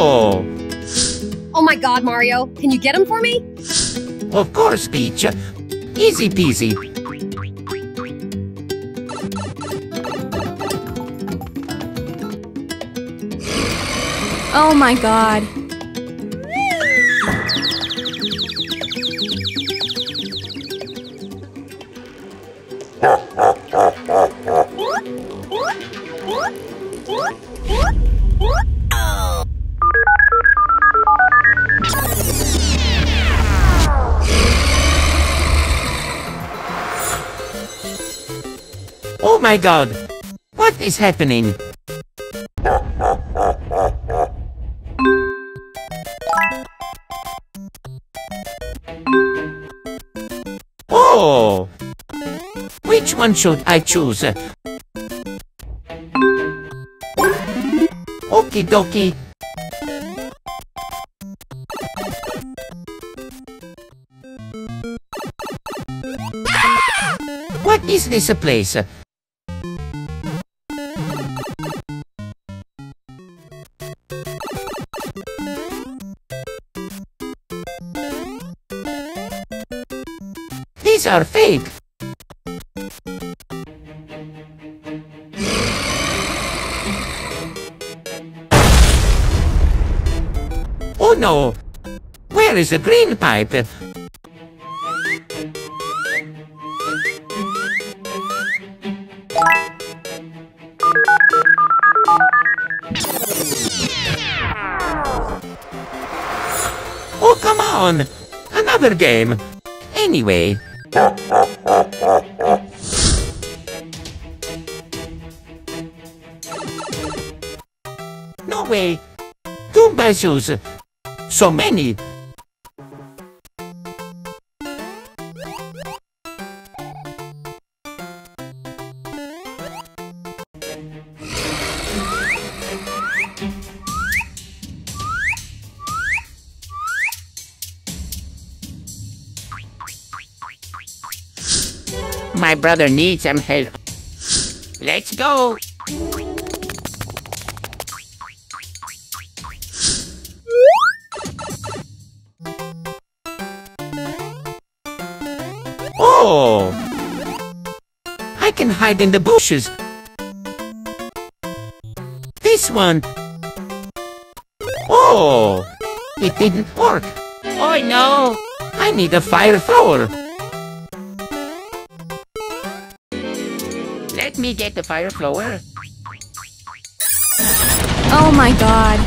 Oh! Oh my god, Mario. Can you get him for me? Of course, Peach. Easy peasy. Oh my god. Oh my god! What is happening? Oh! Which one should I choose? Okie dokie! What is this place? These are fake! Oh no! Where is the green pipe? Oh come on! Another game! Anyway... No way! Two puzzles! So many! My brother needs some help. Let's go! Oh! I can hide in the bushes. This one! Oh! It didn't work! Oh no! I need a fire thrower! Let me get the fire flower. Oh my god.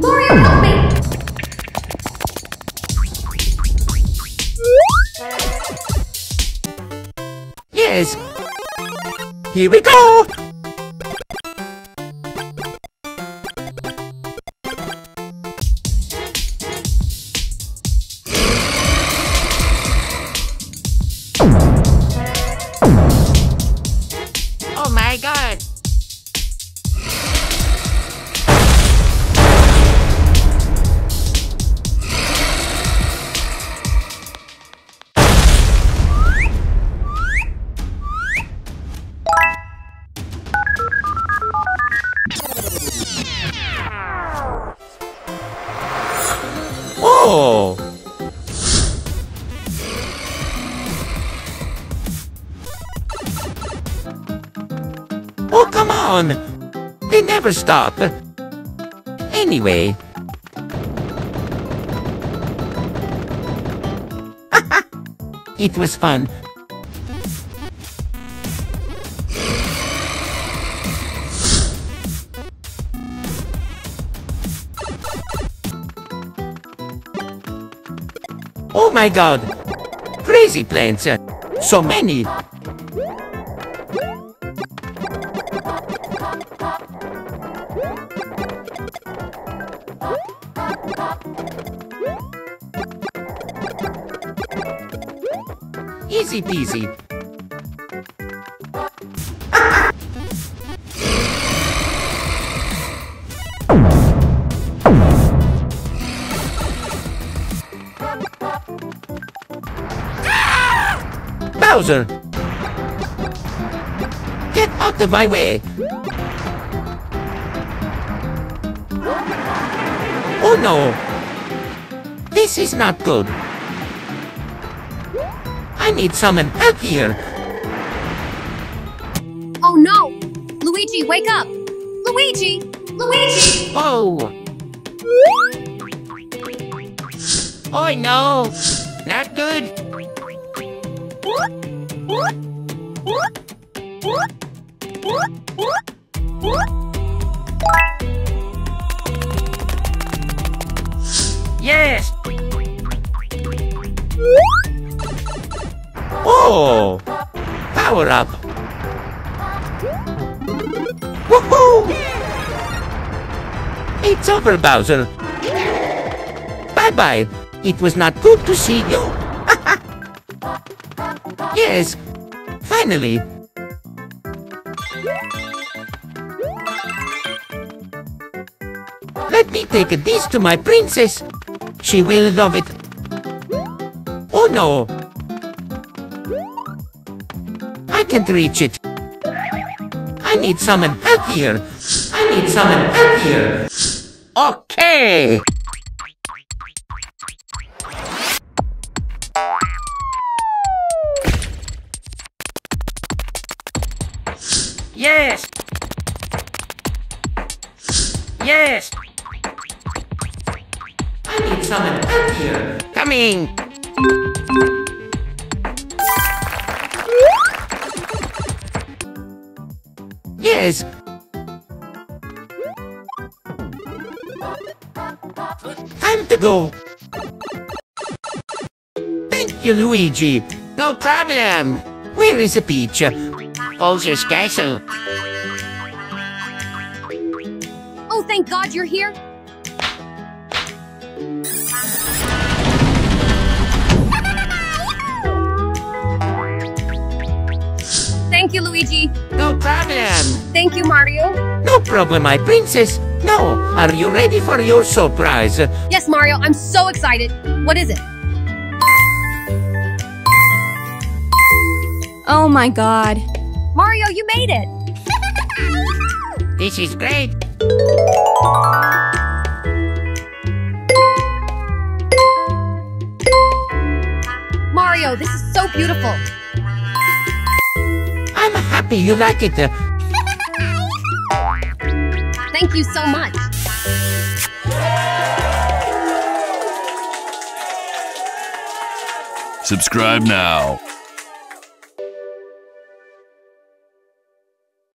Mario, help me! Yes. Here we go. Oh! Oh, come on! They never stop! Anyway... Haha! It was fun! Oh my god! Crazy plants! So many! Easy peasy! Bowser! Get out of my way! Oh no! This is not good. I need someone help here. Oh no! Luigi, wake up! Luigi! Luigi! Oh! Oh no! Not good! Yes! Oh! Power up! Woohoo! It's over, Bowser! Bye-bye! It was not good to see you! Yes! Finally! Let me take this to my princess! She will love it! Oh no! I can't reach it! I need someone help here! I need someone help here! Okay! Yes! Yes! I need someone help here! Coming! Yes! Time to go! Thank you, Luigi! No problem! Where is the Peach? Bowser's castle. Oh, thank God you're here! Thank you, Luigi! No problem! Thank you, Mario! No problem, my princess! No! Are you ready for your surprise? Yes, Mario! I'm so excited! What is it? Oh my God! Mario, you made it! This is great! Mario, this is so beautiful! I'm happy you like it! Thank you so much! Subscribe now!